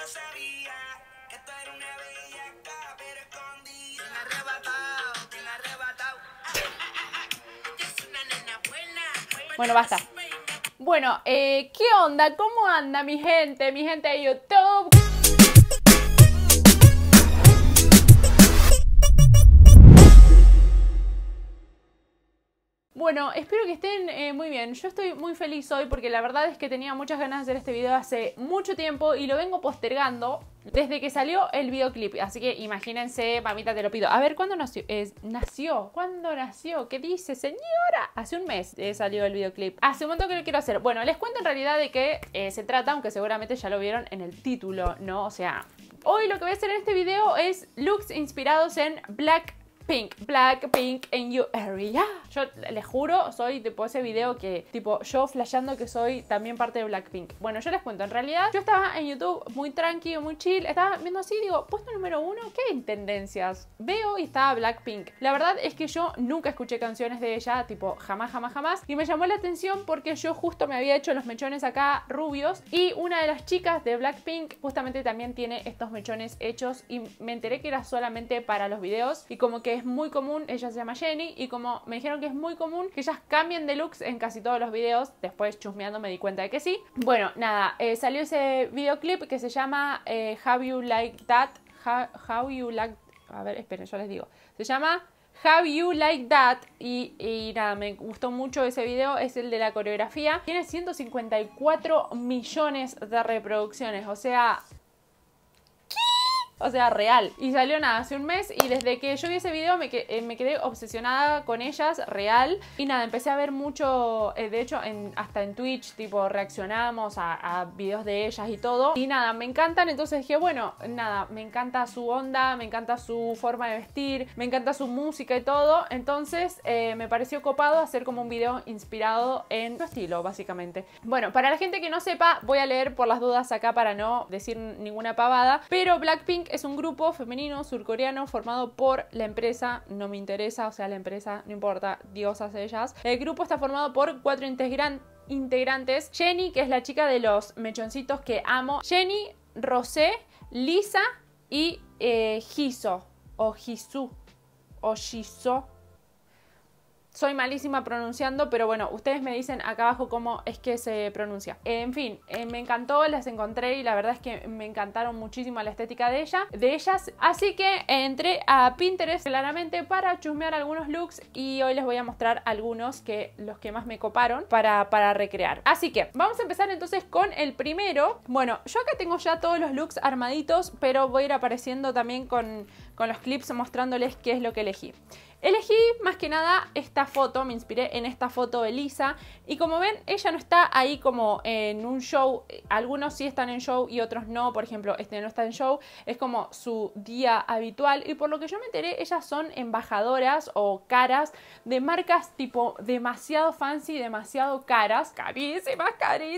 lo sabía, que tú eres una bellaca, pero escondida. Bien arrebatado, bien arrebatado. Ella es una nena buena. Bueno, basta. Bueno, ¿qué onda? ¿Cómo anda mi gente? Mi gente de YouTube. Bueno, espero que estén muy bien. Yo estoy muy feliz hoy porque la verdad es que tenía muchas ganas de hacer este video hace mucho tiempo y lo vengo postergando desde que salió el videoclip. Así que imagínense, mamita te lo pido. A ver, ¿cuándo nació? ¿Cuándo nació? ¿Qué dice, señora? Hace un mes salió el videoclip. Hace un montón que lo quiero hacer. Bueno, les cuento en realidad de qué se trata, aunque seguramente ya lo vieron en el título, ¿no? O sea, hoy lo que voy a hacer en este video es looks inspirados en Blackpink in your area. Yo les juro, soy tipo ese video que tipo yo flasheando que soy también parte de Blackpink. Bueno, yo les cuento, en realidad yo estaba en YouTube muy tranquilo, muy chill, estaba viendo así, digo, puesto número 1, ¿qué hay en tendencias? Veo y estaba Blackpink. La verdad es que yo nunca escuché canciones de ella, tipo jamás. Y me llamó la atención porque yo justo me había hecho los mechones acá rubios y una de las chicas de Blackpink justamente también tiene estos mechones hechos y me enteré que era solamente para los videos y como que es muy común, ella se llama Jennie, y como me dijeron que es muy común que ellas cambien de looks en casi todos los videos, después chusmeando me di cuenta de que sí. Bueno, nada, salió ese videoclip que se llama How You Like That, a ver, esperen, yo les digo, se llama How You Like That y nada, me gustó mucho ese video, es el de la coreografía, tiene 154 millones de reproducciones, o sea... real. Y salió nada, hace un mes y desde que yo vi ese video me quedé obsesionada con ellas, real. Y nada, empecé a ver mucho, de hecho hasta en Twitch, tipo reaccionamos a videos de ellas y todo. Y nada, me encantan, entonces dije, bueno, nada, me encanta su onda, me encanta su forma de vestir, me encanta su música y todo. Entonces me pareció copado hacer como un video inspirado en su estilo, básicamente. Bueno, para la gente que no sepa, voy a leer por las dudas acá para no decir ninguna pavada, pero Blackpink es un grupo femenino surcoreano formado por la empresa, no me interesa, o sea, la empresa, no importa, diosas ellas. El grupo está formado por 4 integrantes. Jennie, que es la chica de los mechoncitos que amo. Jennie, Rosé, Lisa y Jisoo. O Jisoo. O Jisoo. Soy malísima pronunciando, pero bueno, ustedes me dicen acá abajo cómo es que se pronuncia. En fin, me encantó, las encontré y la verdad es que me encantaron muchísimo la estética de ellas. Así que entré a Pinterest claramente para chusmear algunos looks y hoy les voy a mostrar algunos que los que más me coparon para recrear. Así que vamos a empezar entonces con el primero. Bueno, yo acá tengo ya todos los looks armaditos, pero voy a ir apareciendo también con los clips mostrándoles qué es lo que elegí. Elegí más que nada esta foto, me inspiré en esta foto de Lisa y como ven ella no está ahí como en un show, algunos sí están en show y otros no, por ejemplo este no está en show, es como su día habitual y por lo que yo me enteré ellas son embajadoras o caras de marcas tipo demasiado fancy, demasiado caras, carísimas,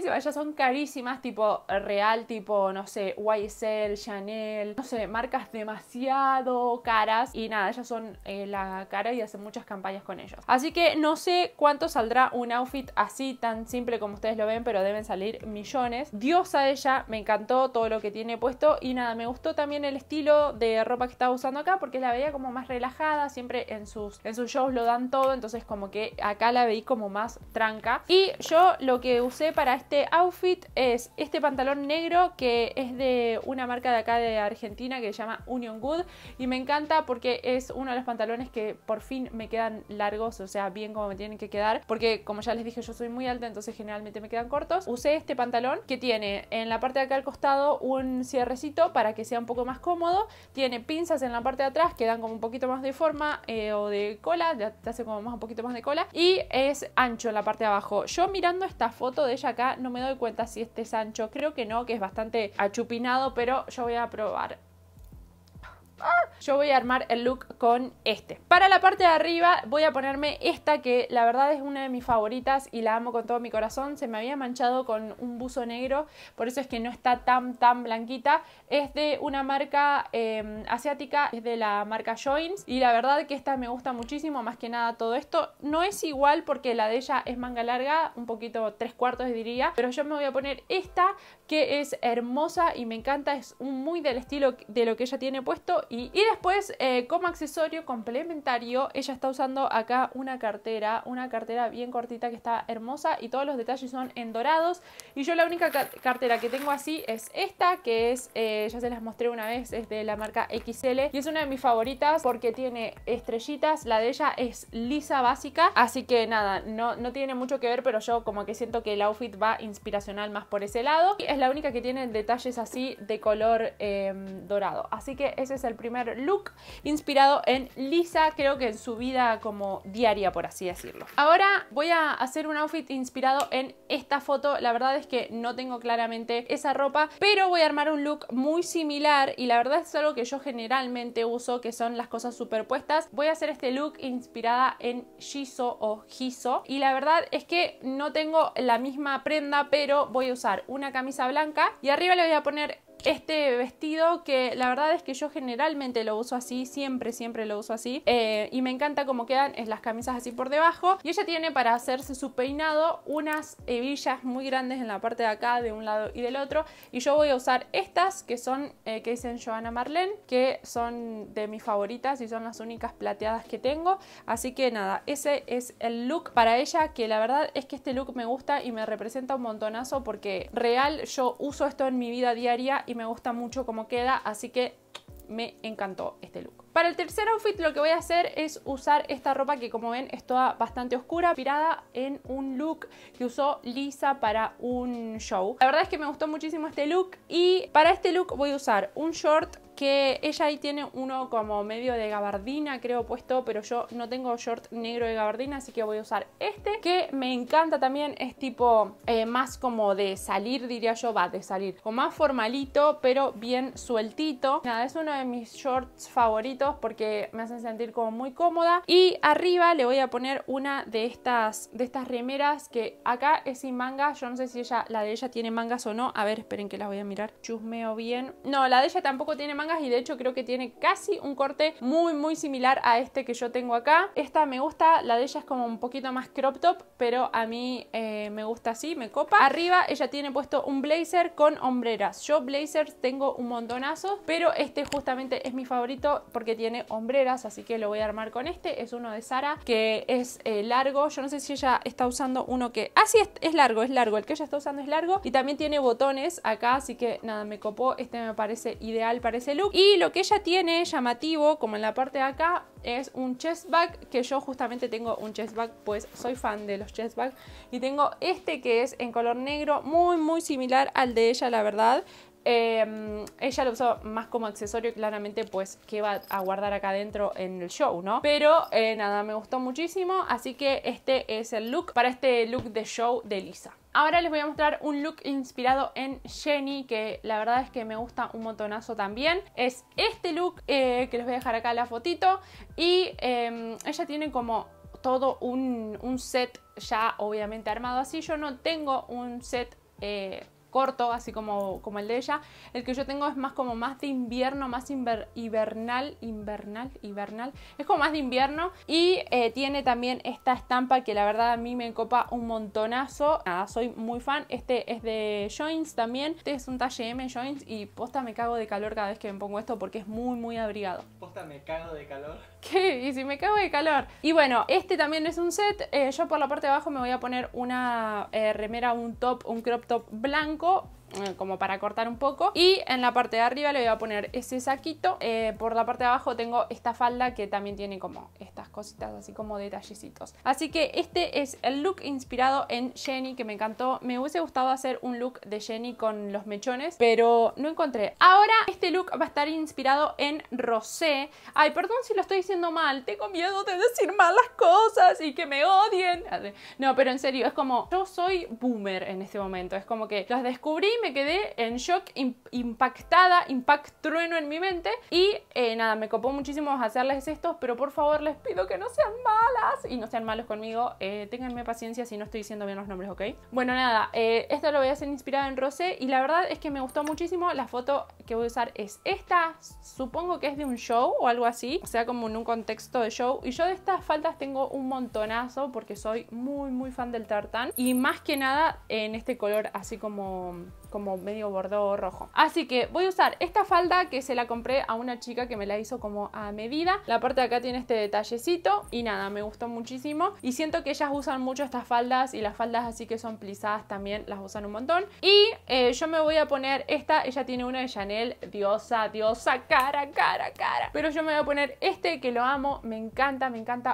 ellas son carísimas tipo real, tipo no sé, YSL, Chanel, no sé, marcas demasiado caras y nada, ellas son la cara y hace muchas campañas con ellos. Así que no sé cuánto saldrá un outfit así tan simple como ustedes lo ven, pero deben salir millones. Diosa ella, me encantó todo lo que tiene puesto y nada, me gustó también el estilo de ropa que estaba usando acá porque la veía como más relajada, siempre en sus shows lo dan todo, entonces como que acá la veí como más tranca. Y yo lo que usé para este outfit es este pantalón negro que es de una marca de acá de Argentina que se llama Union Good y me encanta porque es uno de los pantalones que por fin me quedan largos, o sea, bien como me tienen que quedar, porque como ya les dije yo soy muy alta, entonces generalmente me quedan cortos. Usé este pantalón que tiene en la parte de acá al costado un cierrecito para que sea un poco más cómodo, tiene pinzas en la parte de atrás que dan como un poquito más de forma o de cola, te hace como más un poquito más de cola y es ancho en la parte de abajo. Yo mirando esta foto de ella acá no me doy cuenta si este es ancho, creo que no, que es bastante achupinado, pero yo voy a probar. Yo voy a armar el look con este. Para la parte de arriba voy a ponerme esta que la verdad es una de mis favoritas y la amo con todo mi corazón. Se me había manchado con un buzo negro, por eso es que no está tan blanquita. Es de una marca asiática, es de la marca Joins y la verdad que esta me gusta muchísimo, más que nada todo esto. No es igual porque la de ella es manga larga, un poquito 3/4 diría, pero yo me voy a poner esta que es hermosa y me encanta, es muy del estilo de lo que ella tiene puesto. Y después, como accesorio complementario, ella está usando acá una cartera bien cortita que está hermosa y todos los detalles son en dorados. Y yo la única cartera que tengo así es esta, que es, ya se las mostré una vez, es de la marca XL y es una de mis favoritas porque tiene estrellitas. La de ella es lisa básica, así que nada, no tiene mucho que ver, pero yo como que siento que el outfit va inspiracional más por ese lado. Y es la única que tiene detalles así de color dorado. Así que ese es el primer look inspirado en Lisa, creo que en su vida como diaria, por así decirlo. Ahora voy a hacer un outfit inspirado en esta foto. La verdad es que no tengo claramente esa ropa, pero voy a armar un look muy similar y la verdad es algo que yo generalmente uso, que son las cosas superpuestas. Voy a hacer este look inspirada en Jisoo o Jisoo y la verdad es que no tengo la misma prenda, pero voy a usar una camisa blanca y arriba le voy a poner este vestido que la verdad es que yo generalmente lo uso así, siempre lo uso así, y me encanta cómo quedan las camisas así por debajo. Y ella tiene para hacerse su peinado unas hebillas muy grandes en la parte de acá, de un lado y del otro, y yo voy a usar estas que son, que dicen Yoana Marlen, que son de mis favoritas y son las únicas plateadas que tengo. Así que nada, ese es el look para ella, que la verdad es que este look me gusta y me representa un montonazo porque real yo uso esto en mi vida diaria y me gusta mucho cómo queda, así que me encantó este look. Para el tercer outfit lo que voy a hacer es usar esta ropa que, como ven, es toda bastante oscura, inspirada en un look que usó Lisa para un show. La verdad es que me gustó muchísimo este look y para este look voy a usar un short que ella ahí tiene uno como medio de gabardina, creo, puesto, pero yo no tengo short negro de gabardina, así que voy a usar este, que me encanta también. Es tipo más como de salir, diría yo, va, de salir, como más formalito, pero bien sueltito. Nada, es uno de mis shorts favoritos porque me hacen sentir como muy cómoda. Y arriba le voy a poner una de estas remeras que acá es sin manga. Yo no sé si la de ella tiene mangas o no. A ver, esperen que las voy a mirar. Chusmeo bien. No, la de ella tampoco tiene mangas. Y de hecho creo que tiene casi un corte muy similar a este que yo tengo acá. Esta me gusta, la de ella es como un poquito más crop top, pero a mí me gusta así, me copa. Arriba ella tiene puesto un blazer con hombreras. Yo blazers tengo un montonazo, pero este justamente es mi favorito porque tiene hombreras, así que lo voy a armar con este. Es uno de Sara que es largo. Yo no sé si ella está usando uno que... Ah, sí, es largo, el que ella está usando es largo y también tiene botones acá, así que nada, me copó. Este me parece ideal para ese look. Y lo que ella tiene llamativo, como en la parte de acá, es un chest bag, que yo justamente tengo un chest bag, pues soy fan de los chest bag, y tengo este que es en color negro, muy similar al de ella, la verdad. Ella lo usó más como accesorio, claramente, pues que va a guardar acá adentro en el show, ¿no? Pero nada, me gustó muchísimo, así que este es el look para este look de show de Lisa. Ahora les voy a mostrar un look inspirado en Jennie, que la verdad es que me gusta un montonazo también. Es este look, que les voy a dejar acá la fotito. Y ella tiene como todo un set ya obviamente armado así. Yo no tengo un set corto, así como el de ella. El que yo tengo es más como más de invierno, más hibernal. Es como más de invierno y tiene también esta estampa que la verdad a mí me copa un montonazo. Nada, soy muy fan. Este es de Joins también. Este es un talle M Joins y posta me cago de calor cada vez que me pongo esto porque es muy abrigado. Posta me cago de calor. ¿Qué? Y si me cago de calor. Y bueno, este también es un set. Yo por la parte de abajo me voy a poner una remera, un top, un crop top blanco, como para cortar un poco, y en la parte de arriba le voy a poner ese saquito. Por la parte de abajo tengo esta falda que también tiene como estas cositas así como detallecitos. Así que este es el look inspirado en Jennie, que me encantó. Me hubiese gustado hacer un look de Jennie con los mechones, pero no encontré. Ahora este look va a estar inspirado en Rosé. Ay, perdón si lo estoy diciendo mal, tengo miedo de decir malas cosas y que me odien. No, pero en serio, es como yo soy boomer en este momento, es como que las descubrí, me quedé en shock, impactada, impactrueno en mi mente. Y nada, me copó muchísimo hacerles estos, pero por favor les pido que no sean malas y no sean malos conmigo. Ténganme paciencia si no estoy diciendo bien los nombres, ¿ok? Bueno, nada, esto lo voy a hacer inspirado en Rosé y la verdad es que me gustó muchísimo. La foto que voy a usar es esta, supongo que es de un show o algo así, o sea, como en un contexto de show. Y yo de estas faldas tengo un montonazo porque soy muy fan del tartán y más que nada en este color así como como medio bordó rojo. Así que voy a usar esta falda que se la compré a una chica que me la hizo como a medida. La parte de acá tiene este detallecito y nada, me gustó muchísimo. Y siento que ellas usan mucho estas faldas, y las faldas así que son plisadas también las usan un montón. Y yo me voy a poner esta. Ella tiene una de Chanel, diosa, diosa, cara. Pero yo me voy a poner este que lo amo, me encanta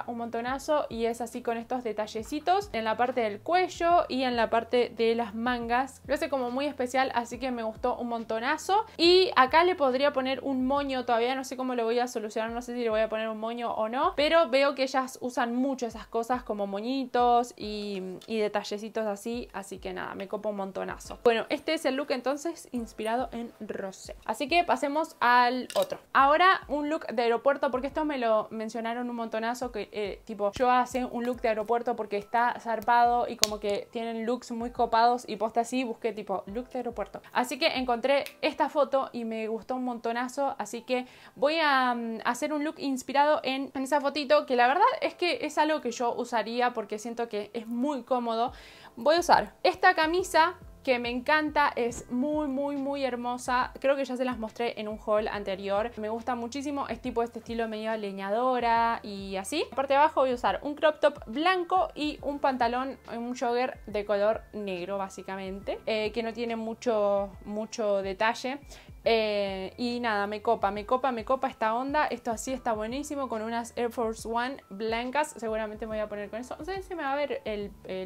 un montonazo. Y es así con estos detallecitos en la parte del cuello y en la parte de las mangas. Lo hace como muy especial, así que me gustó un montonazo. Y acá le podría poner un moño, todavía no sé cómo lo voy a solucionar, no sé si le voy a poner un moño o no, pero veo que ellas usan mucho esas cosas como moñitos y detallecitos así, así que nada, me copo un montonazo. Bueno, este es el look entonces inspirado en Rosé. Así que pasemos al otro. Ahora un look de aeropuerto, porque esto me lo mencionaron un montonazo, que tipo yo hace un look de aeropuerto porque está zarpado y como que tienen looks muy copados, y posta así busqué tipo look de aeropuerto. Así que encontré esta foto y me gustó un montonazo, así que voy a hacer un look inspirado en esa fotito, que la verdad es que es algo que yo usaría porque siento que es muy cómodo. Voy a usar esta camisa que me encanta, es muy hermosa. Creo que ya se las mostré en un haul anterior. Me gusta muchísimo, es tipo este estilo medio leñadora y así. La parte de abajo voy a usar un crop top blanco y un pantalón, un jogger de color negro básicamente, que no tiene mucho detalle. Y nada, me copa esta onda. Esto así está buenísimo, con unas Air Force One blancas. Seguramente me voy a poner con eso. No sé si me va a ver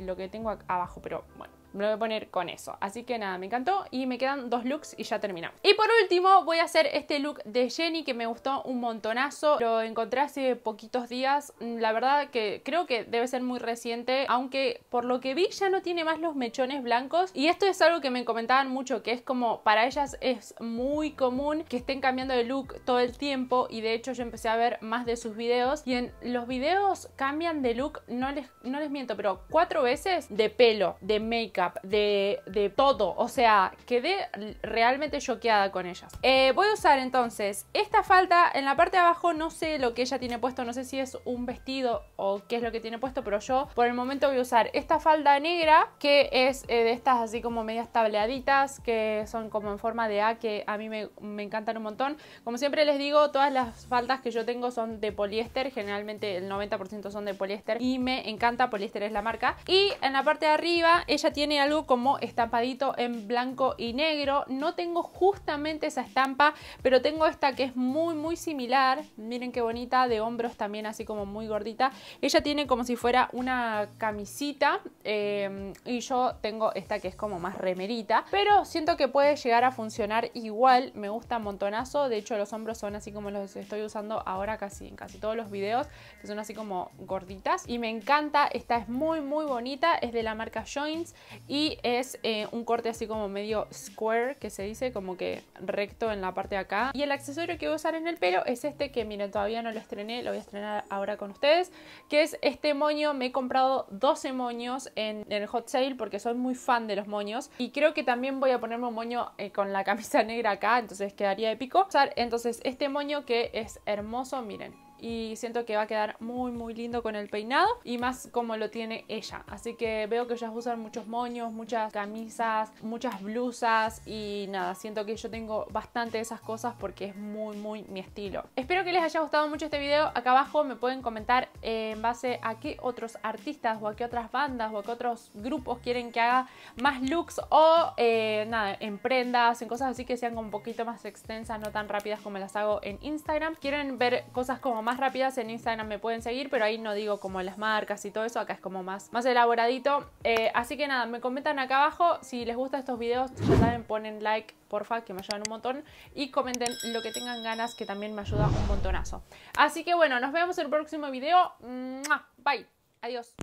lo que tengo acá abajo, pero bueno, me lo voy a poner con eso. Así que nada, me encantó. Y me quedan dos looks y ya terminamos. Y por último voy a hacer este look de Jennie, que me gustó un montonazo. Lo encontré hace poquitos días. La verdad que creo que debe ser muy reciente, aunque por lo que vi ya no tiene más los mechones blancos. Y esto es algo que me comentaban mucho, que es como para ellas es muy común que estén cambiando de look todo el tiempo. Y de hecho yo empecé a ver más de sus videos, y en los videos cambian de look, no les miento, pero 4 veces, de pelo, de make-up, de todo. O sea, quedé realmente choqueada con ellas. Voy a usar entonces esta falda. En la parte de abajo no sé lo que ella tiene puesto, no sé si es un vestido o qué es lo que tiene puesto, pero yo por el momento voy a usar esta falda negra, que es de estas así como medias tableaditas, que son como en forma de A, que a mí me encantan un montón. Como siempre les digo, todas las faldas que yo tengo son de poliéster, generalmente el 90% son de poliéster, y me encanta. Poliéster es la marca. Y en la parte de arriba ella tiene algo como estampadito en blanco y negro. No tengo justamente esa estampa, pero tengo esta que es muy similar. Miren qué bonita, de hombros también así como muy gordita. Ella tiene como si fuera una camisita, y yo tengo esta que es como más remerita, pero siento que puede llegar a funcionar igual. Me gusta un montonazo. De hecho los hombros son así como los estoy usando ahora casi en casi todos los videos, que son así como gorditas, y me encanta. Esta es muy bonita, es de la marca Joins. Y es un corte así como medio square, que se dice, como que recto en la parte de acá. Y el accesorio que voy a usar en el pelo es este, que miren, todavía no lo estrené, lo voy a estrenar ahora con ustedes, que es este moño. Me he comprado 12 moños en el hot sale porque soy muy fan de los moños. Y creo que también voy a ponerme un moño con la camisa negra acá, entonces quedaría épico. Voy a usar entonces este moño, que es hermoso, miren. Y siento que va a quedar muy lindo con el peinado, y más como lo tiene ella. Así que veo que ellas usan muchos moños, muchas camisas, muchas blusas, y nada, siento que yo tengo bastante de esas cosas porque es muy mi estilo. Espero que les haya gustado mucho este video. Acá abajo me pueden comentar en base a qué otros artistas, o a qué otras bandas, o a qué otros grupos quieren que haga más looks, o nada, en prendas, en cosas así que sean como un poquito más extensas, no tan rápidas como las hago en Instagram. Quieren ver cosas como más rápidas, en Instagram me pueden seguir, pero ahí no digo como las marcas y todo eso. Acá es como más elaboradito. Así que nada, me comentan acá abajo si les gustan estos videos. Ya saben, ponen like, porfa, que me ayudan un montón, y comenten lo que tengan ganas, que también me ayuda un montonazo. Así que bueno, nos vemos en el próximo video. Bye, adiós.